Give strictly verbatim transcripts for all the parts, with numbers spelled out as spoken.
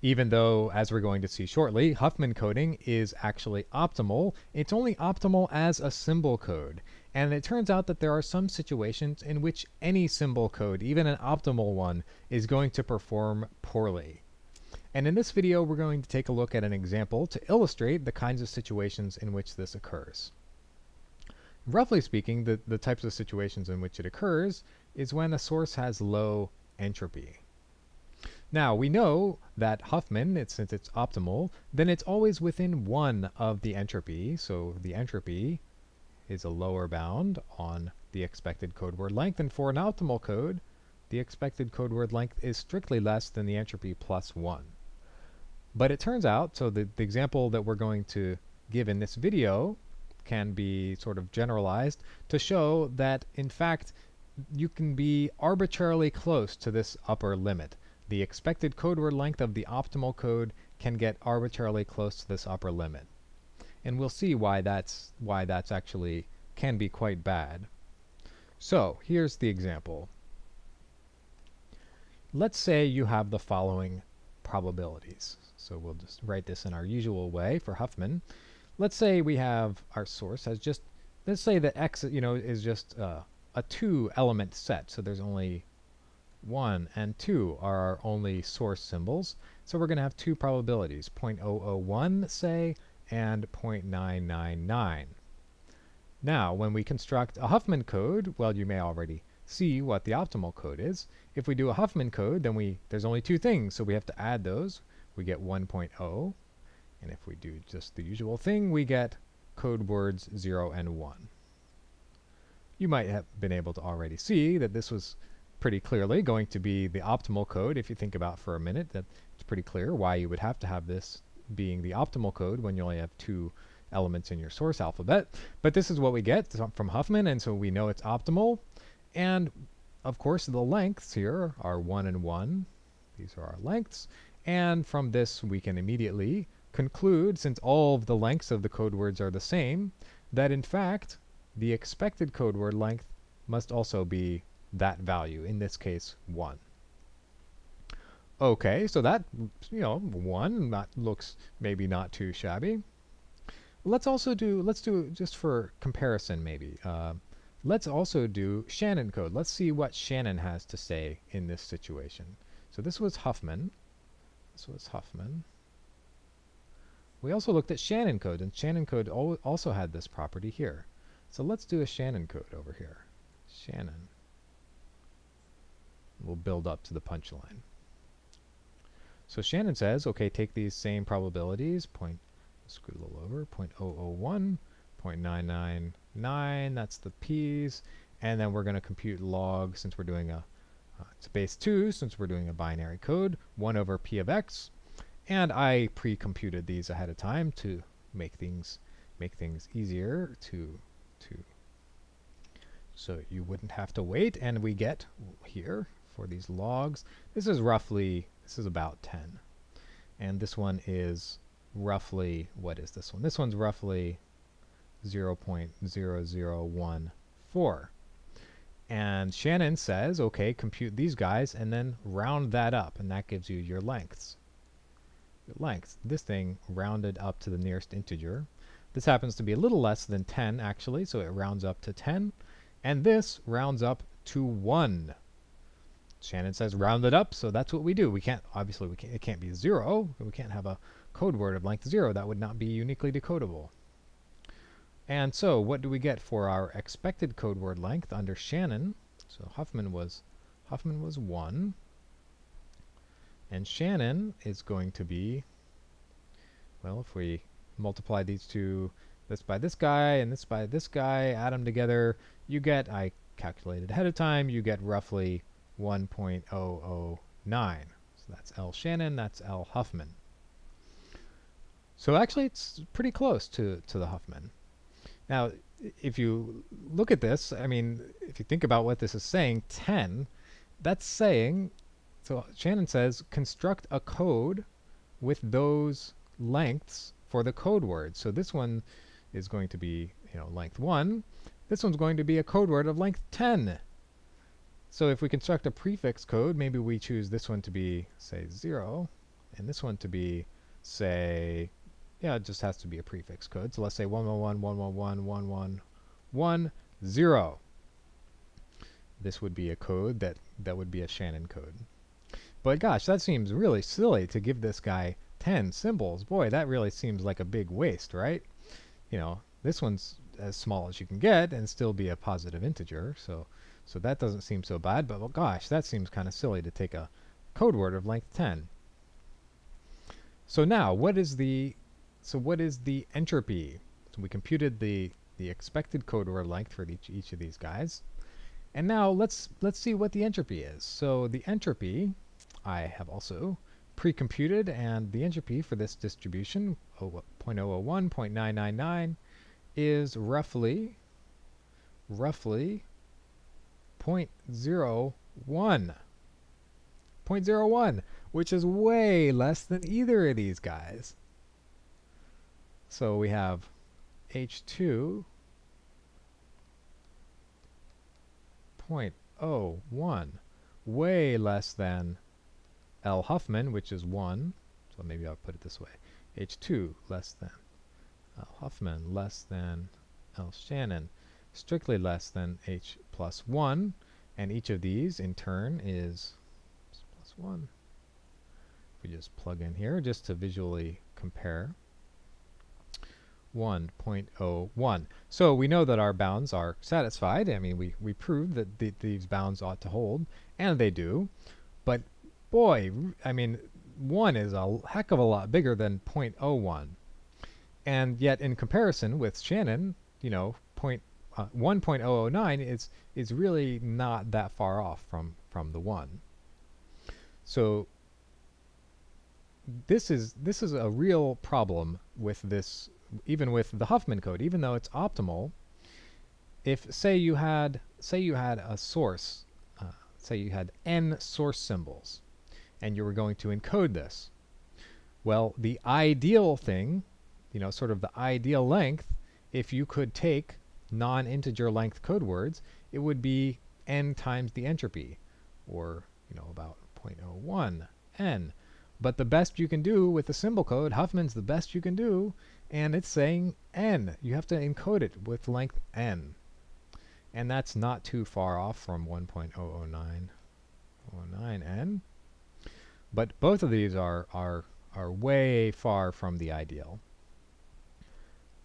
Even though, as we're going to see shortly, Huffman coding is actually optimal, it's only optimal as a symbol code. And it turns out that there are some situations in which any symbol code, even an optimal one, is going to perform poorly. And in this video, we're going to take a look at an example to illustrate the kinds of situations in which this occurs. Roughly speaking, the, the types of situations in which it occurs is when a source has low entropy. Now, we know that Huffman, it's, since it's optimal, then it's always within one of the entropy. So the entropy is a lower bound on the expected code word length. And for an optimal code, the expected code word length is strictly less than the entropy plus one. But it turns out, so the, the example that we're going to give in this video can be sort of generalized to show that, in fact, you can be arbitrarily close to this upper limit. The expected code word length of the optimal code can get arbitrarily close to this upper limit. And we'll see why that's why that's actually can be quite bad. So here's the example. Let's say you have the following probabilities. So we'll just write this in our usual way for Huffman. Let's say we have our source as just, let's say that X, you know, is just uh, a two element set. So there's only one and two are our only source symbols. So we're going to have two probabilities, zero point zero zero one, say, and zero point nine nine nine. Now, when we construct a Huffman code, well, you may already see what the optimal code is. If we do a Huffman code, then we there's only two things, so we have to add those. We get one point zero, and if we do just the usual thing, we get code words zero and one. You might have been able to already see that this was pretty clearly going to be the optimal code. If you think about for a minute, that it's pretty clear why you would have to have this being the optimal code when you only have two elements in your source alphabet. But this is what we get from Huffman, and so we know it's optimal. And of course the lengths here are one and one. These are our lengths. And from this we can immediately conclude, since all of the lengths of the code words are the same, that in fact the expected code word length must also be that value, in this case one. Okay, so that, you know, one not looks maybe not too shabby. Let's also do let's do just for comparison maybe. Uh, let's also do Shannon code. Let's see what Shannon has to say in this situation. So this was Huffman. This was Huffman. We also looked at Shannon code, and Shannon code al also had this property here. So let's do a Shannon code over here. Shannon. We'll build up to the punchline. So Shannon says, okay, take these same probabilities, point, scroll over, zero point zero zero one, zero point nine nine nine, that's the p's, and then we're going to compute log, since we're doing a, uh, it's base two, since we're doing a binary code, one over p of x, and I pre-computed these ahead of time to make things, make things easier to, to, so you wouldn't have to wait, and we get here for these logs. This is roughly, this is about ten. And this one is roughly, what is this one? This one's roughly zero point zero zero one four. And Shannon says, okay, compute these guys and then round that up, and that gives you your lengths. Your lengths, this thing rounded up to the nearest integer. This happens to be a little less than ten actually, so it rounds up to ten. And this rounds up to one. Shannon says round it up, so that's what we do. We can't, obviously, we can't, it can't be zero. We can't have a code word of length zero. That would not be uniquely decodable. And so what do we get for our expected code word length under Shannon? So Huffman was, Huffman was one. And Shannon is going to be, well, if we multiply these two, this by this guy and this by this guy, add them together, you get, I calculated ahead of time, you get roughly one point zero zero nine. So that's L Shannon, that's L Huffman. So actually it's pretty close to, to the Huffman. Now, if you look at this, I mean, if you think about what this is saying, ten, that's saying, so Shannon says, construct a code with those lengths for the code word. So this one is going to be, you know, length one. This one's going to be a code word of length ten. So if we construct a prefix code, maybe we choose this one to be, say, zero and this one to be, say, yeah, it just has to be a prefix code. So let's say one one one one one one one one zero. This would be a code that that would be a Shannon code. But gosh, that seems really silly to give this guy ten symbols. Boy, that really seems like a big waste, right? You know, this one's as small as you can get and still be a positive integer. So so that doesn't seem so bad. But well, gosh, that seems kind of silly to take a code word of length ten. So now, what is the so what is the entropy? So we computed the the expected code word length for each each of these guys. And now let's let's see what the entropy is. So the entropy I have also pre-computed, and the entropy for this distribution, zero point zero zero one, zero point nine nine nine, is roughly roughly zero point zero one, which is way less than either of these guys. So we have H two zero point zero one, way less than L Huffman, which is one. So maybe I'll put it this way: H two less than L Huffman, less than L Shannon, strictly less than H plus one, and each of these in turn is plus one. If we just plug in here just to visually compare. one point zero one. So we know that our bounds are satisfied. I mean, we, we proved that the, these bounds ought to hold, and they do. But boy, I mean, one is a heck of a lot bigger than zero point zero one. And yet, in comparison with Shannon, you know, one point zero zero nine is, is really not that far off from, from the one. So this is, this is a real problem with this, even with the Huffman code, even though it's optimal. If say you had say you had a source, uh, say you had n source symbols, and you were going to encode this, well, the ideal thing, you know, sort of the ideal length, if you could take non-integer length code words, it would be n times the entropy, or you know, about zero point zero one n. But the best you can do with the symbol code, Huffman's the best you can do, and it's saying n. You have to encode it with length n. And that's not too far off from one point zero zero nine n. But both of these are, are, are way far from the ideal.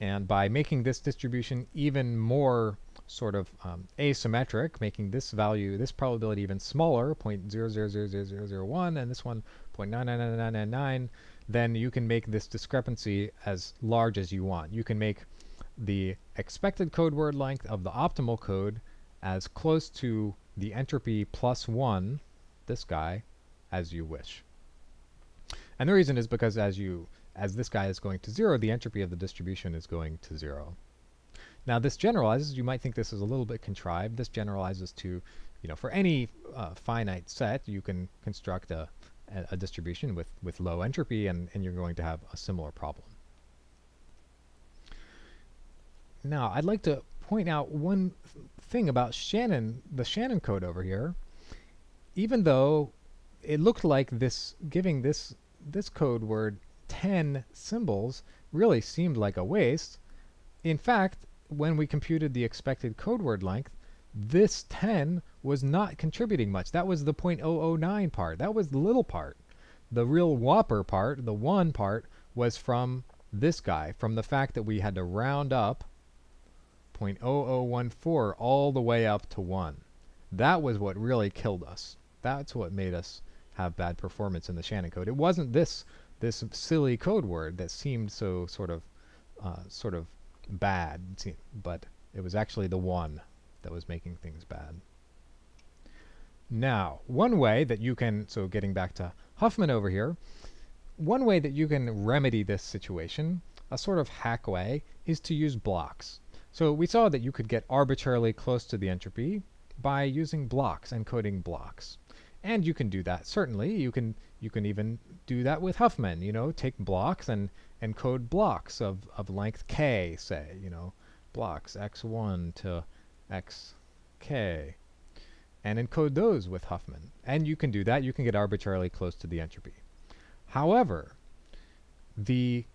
And by making this distribution even more sort of um, asymmetric, making this value, this probability even smaller, zero point zero zero zero zero zero one, and this one zero point nine nine nine nine nine, then you can make this discrepancy as large as you want. You can make the expected code word length of the optimal code as close to the entropy plus one, this guy, as you wish. And the reason is because as you, as this guy is going to zero, the entropy of the distribution is going to zero. Now this generalizes. You might think this is a little bit contrived. This generalizes to, you know, for any uh, finite set, you can construct a a distribution with, with low entropy, and, and you're going to have a similar problem. Now, I'd like to point out one th thing about Shannon, the Shannon code over here. Even though it looked like this, giving this, this code word ten symbols really seemed like a waste, in fact, when we computed the expected code word length, this ten was not contributing much. That was the zero point zero zero nine part. That was the little part. The real whopper part, the one part, was from this guy, from the fact that we had to round up zero point zero zero one four all the way up to one. That was what really killed us. That's what made us have bad performance in the Shannon code. It wasn't this this silly code word that seemed so sort of uh, sort of bad, but it was actually the one that was making things bad. Now, one way that you can, so getting back to Huffman over here, one way that you can remedy this situation, a sort of hack way, is to use blocks. So we saw that you could get arbitrarily close to the entropy by using blocks and coding blocks. And you can do that, certainly. You can you can even do that with Huffman, you know, take blocks and, and code blocks of, of length k, say, you know, blocks x one to X, K, and encode those with Huffman. And you can do that. You can get arbitrarily close to the entropy. However, the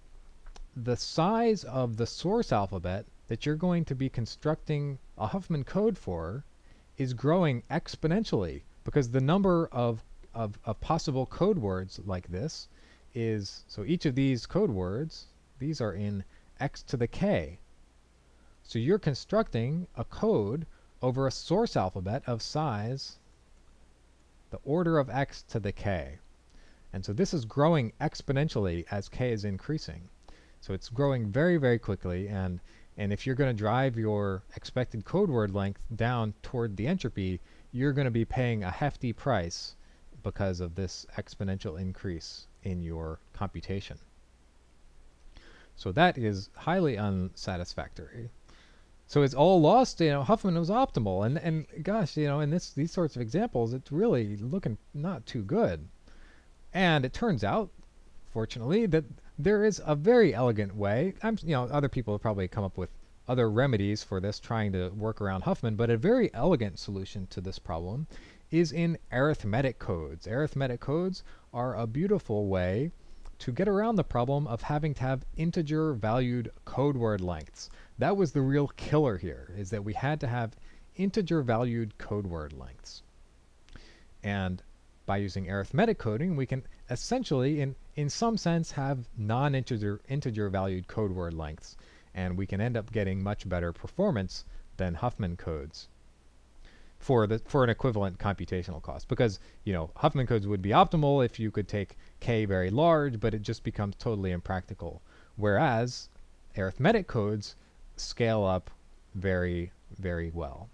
the size of the source alphabet that you're going to be constructing a Huffman code for is growing exponentially, because the number of, of, of possible code words like this is, so each of these code words, these are in x to the k. So you're constructing a code over a source alphabet of size the order of x to the k. And so this is growing exponentially as k is increasing. So it's growing very, very quickly, and and if you're going to drive your expected code word length down toward the entropy, you're going to be paying a hefty price because of this exponential increase in your computation. So that is highly unsatisfactory. So it's all lost, you know, Huffman was optimal, and and gosh, you know, in this these sorts of examples, it's really looking not too good. And it turns out, fortunately, that there is a very elegant way. I'm, you know, other people have probably come up with other remedies for this, trying to work around Huffman, but a very elegant solution to this problem is in arithmetic codes. Arithmetic codes are a beautiful way to get around the problem of having to have integer valued code word lengths. That was the real killer here, is that we had to have integer valued code word lengths. And by using arithmetic coding, we can essentially, in, in some sense, have non-integer integer valued code word lengths, and we can end up getting much better performance than Huffman codes for the for an equivalent computational cost. Because, you know, Huffman codes would be optimal if you could take k very large, but it just becomes totally impractical. Whereas arithmetic codes scale up very, very well.